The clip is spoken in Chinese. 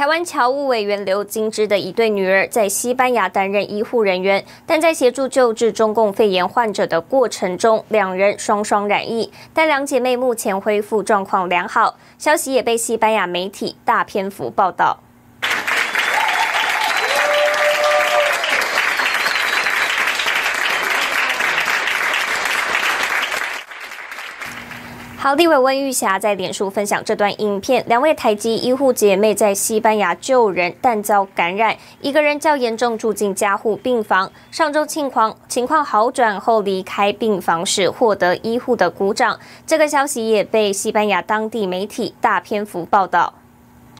台湾侨务委员刘金枝的一对女儿在西班牙担任医护人员，但在协助救治中共肺炎患者的过程中，两人双双染疫。但两姐妹目前恢复状况良好，消息也被西班牙媒体大篇幅报道。 好，立委温玉霞在脸书分享这段影片，两位台籍医护姐妹在西班牙救人，但遭感染，一个人较严重住进加护病房，上周情况好转后离开病房时，获得医护的鼓掌。这个消息也被西班牙当地媒体大篇幅报道。